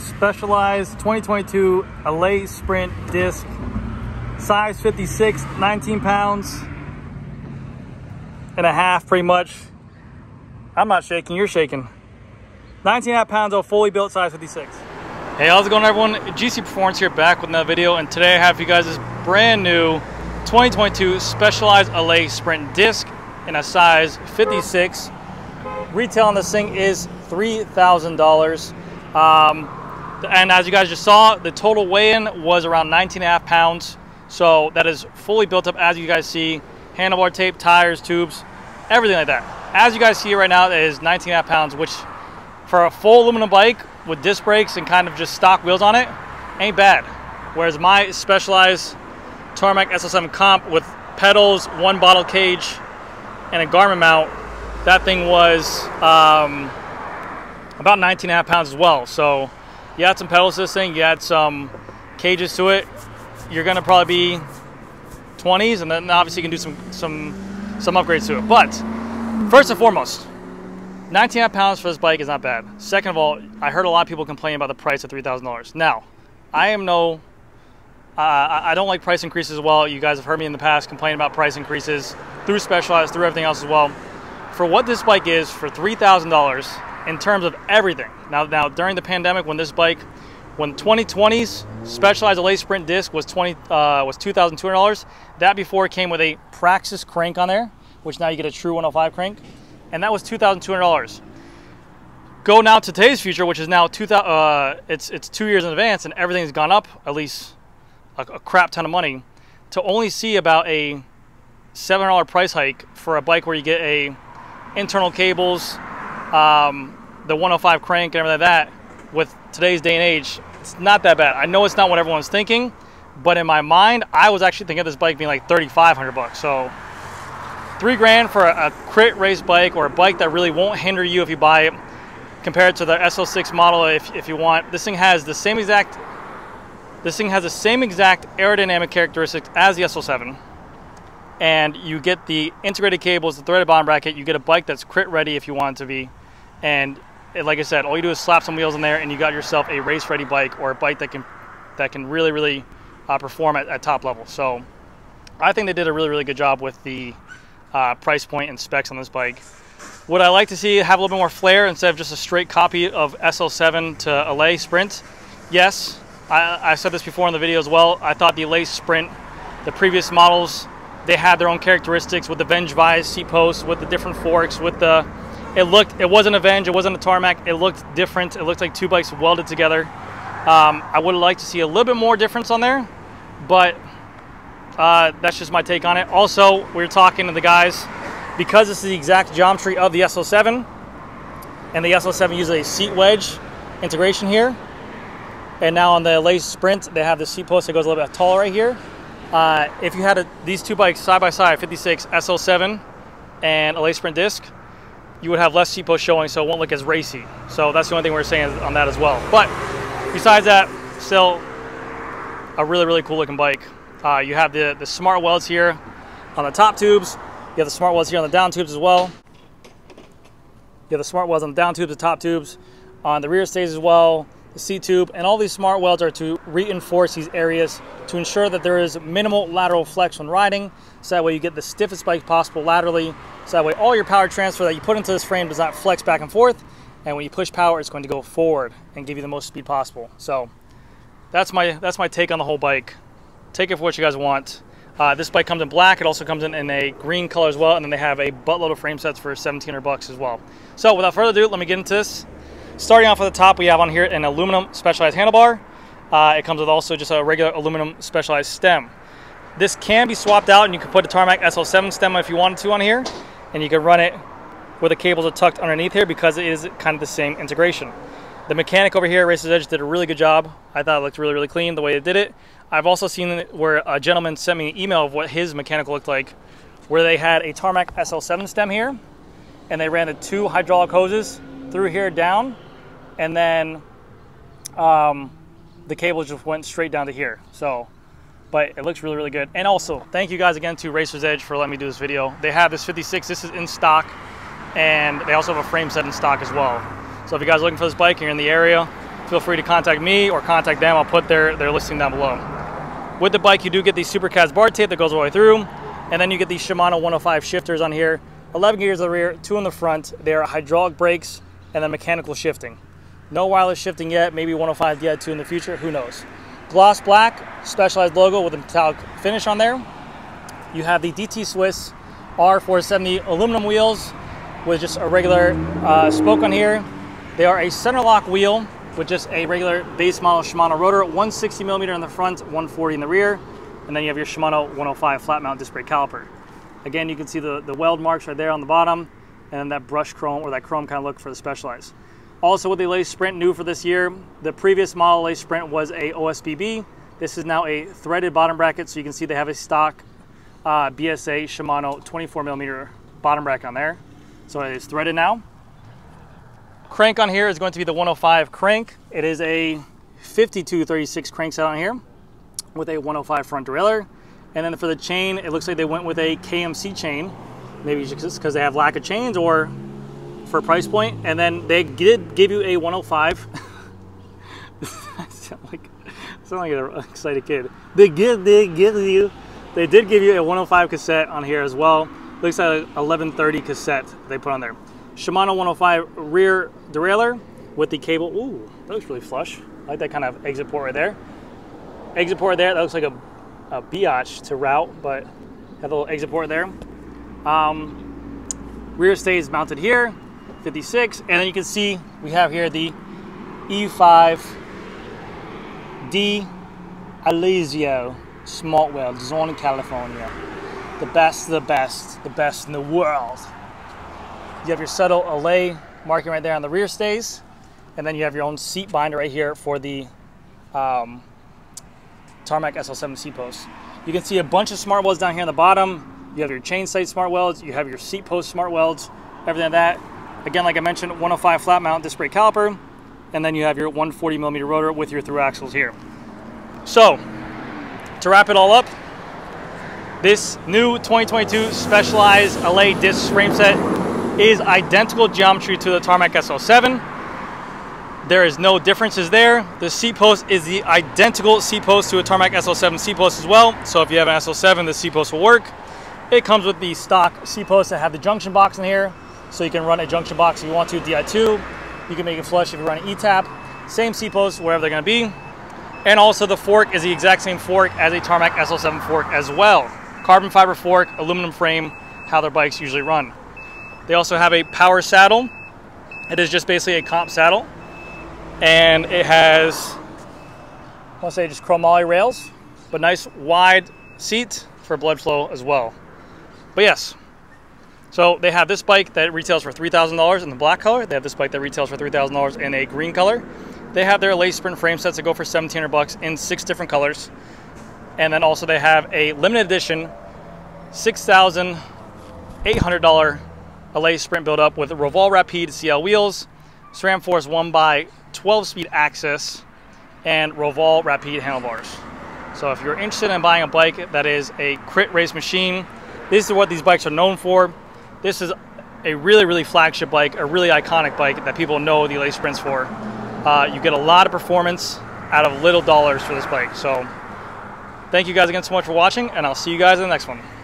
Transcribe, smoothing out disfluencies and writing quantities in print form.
Specialized 2022 Allez Sprint disc, size 56, 19.5 pounds, pretty much. I'm not shaking, you're shaking. 19.5 pounds of fully built, size 56. Hey, how's it going, everyone? GC Performance here, back with another video, and today I have for you guys this brand new 2022 Specialized Allez Sprint disc in a size 56. Retail on this thing is $3,000. And as you guys just saw, the total weigh-in was around 19.5 pounds. So that is fully built up, as you guys see. Handlebar tape, tires, tubes, everything like that. As you guys see right now, it is 19.5 pounds, which for a full aluminum bike with disc brakes and kind of just stock wheels on it, ain't bad. Whereas my Specialized Tarmac SL7 comp with pedals, one bottle cage, and a Garmin mount, that thing was about 19.5 pounds as well. So you add some pedals to this thing, you add some cages to it, you're gonna probably be 20s, and then obviously you can do some upgrades to it. But first and foremost, 19.5 pounds for this bike is not bad. Second of all, I heard a lot of people complain about the price of $3,000. Now, I don't like price increases as well. You guys have heard me in the past complain about price increases through Specialized, through everything else as well. For what this bike is, for $3,000 in terms of everything. Now during the pandemic, when this bike, when 2020's Specialized Allez Sprint disc was $2,200, that before it came with a Praxis crank on there, which now you get a true 105 crank, and that was $2,200. Go now to today's future, which is now it's 2 years in advance, and everything's gone up at least a crap ton of money, to only see about a $700 price hike for a bike where you get a internal cables, the 105 crank, and everything like that. With today's day and age, it's not that bad. I know it's not what everyone's thinking, but in my mind, I was actually thinking of this bike being like $3,500. So $3,000 for a crit race bike, or a bike that really won't hinder you if you buy it, compared to the SL6 model if you want. This thing has the same exact aerodynamic characteristics as the SL7. And you get the integrated cables, the threaded bottom bracket. You get a bike that's crit ready if you want it to be. And like I said, all you do is slap some wheels in there, and you got yourself a race ready bike, or a bike that can really, really perform at top level. So I think they did a really, really good job with the price point and specs on this bike. Would I like to see have a little bit more flair instead of just a straight copy of SL7 to Allez Sprint? Yes, I said this before in the video as well. I thought the Allez Sprint, the previous models, they had their own characteristics with the VENGE vise, seat posts, with the different forks, with the, it wasn't a VENGE, it wasn't a Tarmac, it looked different, it looked like two bikes welded together. I would have liked to see a little bit more difference on there, but that's just my take on it. Also, we were talking to the guys, because this is the exact geometry of the SL7, and the SL7 uses a seat wedge integration here, and now on the Allez Sprint, they have the seat post that goes a little bit taller right here. If you had these two bikes side by side, 56 SL7 and Allez Sprint disc, you would have less seat post showing, so it won't look as racy. So that's the only thing we're saying on that as well. But besides that, still a really, really cool looking bike. You have the smart welds here on the top tubes. You have the smart welds here on the down tubes as well. You have the smart welds on the down tubes, the top tubes, on the rear stays as well. The C-tube, and all these smart welds are to reinforce these areas to ensure that there is minimal lateral flex when riding, so that way you get the stiffest bike possible laterally, so that way all your power transfer that you put into this frame does not flex back and forth, and when you push power, it's going to go forward and give you the most speed possible. So that's my take on the whole bike. Take it for what you guys want. This bike comes in black. It also comes in a green color as well, and then they have a buttload of frame sets for $1,700 as well. So without further ado, let me get into this. Starting off at the top, we have on here an aluminum Specialized handlebar. It comes with also just a regular aluminum Specialized stem. This can be swapped out, and you can put a Tarmac SL7 stem if you wanted to on here, and you can run it where the cables are tucked underneath here, because it is kind of the same integration. The mechanic over here, Racer's Edge, did a really good job. I thought it looked really, really clean the way they did it. I've also seen where a gentleman sent me an email of what his mechanical looked like, where they had a Tarmac SL7 stem here, and they ran the two hydraulic hoses through here down, and then the cable just went straight down to here. So, but it looks really, really good. And also, thank you guys again to Racer's Edge for letting me do this video. They have this 56, this is in stock, and they also have a frame set in stock as well. So if you guys are looking for this bike and you're in the area, feel free to contact me or contact them. I'll put their listing down below. With the bike, you do get these Supercast bar tape that goes all the way through, and then you get these Shimano 105 shifters on here. 11 gears in the rear, 2 in the front. They are hydraulic brakes and then mechanical shifting. No wireless shifting yet, maybe 105 DI2 in the future, who knows. Gloss black, Specialized logo with a metallic finish on there. You have the DT Swiss R470 aluminum wheels with just a regular spoke on here. They are a center lock wheel with just a regular base model Shimano rotor, 160 millimeter in the front, 140 in the rear. And then you have your Shimano 105 flat mount disc brake caliper. Again, you can see the weld marks right there on the bottom, and then that brushed chrome or that chrome kind of look for the Specialized. Also with the Allez Sprint, new for this year, the previous model Allez Sprint was a OSBB. This is now a threaded bottom bracket, so you can see they have a stock BSA Shimano 24 millimeter bottom bracket on there. So it is threaded now. Crank on here is going to be the 105 crank. It is a 52-36 crankset on here with a 105 front derailleur. And then for the chain, it looks like they went with a KMC chain. Maybe just because they have lack of chains or for price point. And then they did give you a 105. I sound like an excited kid. They did give you a 105 cassette on here as well. Looks like an 1130 cassette they put on there. Shimano 105 rear derailleur with the cable. Ooh, that looks really flush. I like that kind of exit port right there. Exit port there, that looks like a biatch to route, but have a little exit port there. Rear stays mounted here, 56, and then you can see we have here the E5D Alesio Smart Weld, Zone California. The best of the best, the best in the world. You have your subtle Allez marking right there on the rear stays, and then you have your own seat binder right here for the Tarmac SL7 seat posts. You can see a bunch of smart welds down here on the bottom. You have your chain sight smart welds, you have your seat post smart welds, everything like that. Again, like I mentioned, 105 flat mount disc brake caliper, and then you have your 140 millimeter rotor with your through axles here. So, to wrap it all up, this new 2022 Specialized Allez disc frame set is identical geometry to the Tarmac SL7. There is no differences there. The seat post is the identical seat post to a Tarmac SL7 seat post as well. So if you have an SL7, the seat post will work. It comes with the stock seat posts that have the junction box in here. So you can run a junction box if you want to, DI2. You can make it flush if you run an ETAP. Same seat posts wherever they're gonna be. And also the fork is the exact same fork as a Tarmac SL7 fork as well. Carbon fiber fork, aluminum frame, how their bikes usually run. They also have a power saddle. It is just basically a comp saddle. And it has, I want to say just chromoly rails, but nice wide seat for blood flow as well. But yes, so they have this bike that retails for $3,000 in the black color. They have this bike that retails for $3,000 in a green color. They have their Allez Sprint frame sets that go for $1,700 in 6 different colors. And then also they have a limited edition $6,800 Allez Sprint build up with Roval RAPIDE CL wheels, SRAM Force 1x12-speed axis, and Roval RAPIDE handlebars. So if you're interested in buying a bike that is a crit race machine, this is what these bikes are known for. This is a really, really flagship bike, a really iconic bike that people know the Allez Sprints for. You get a lot of performance out of little dollars for this bike. So thank you guys again so much for watching, and I'll see you guys in the next one.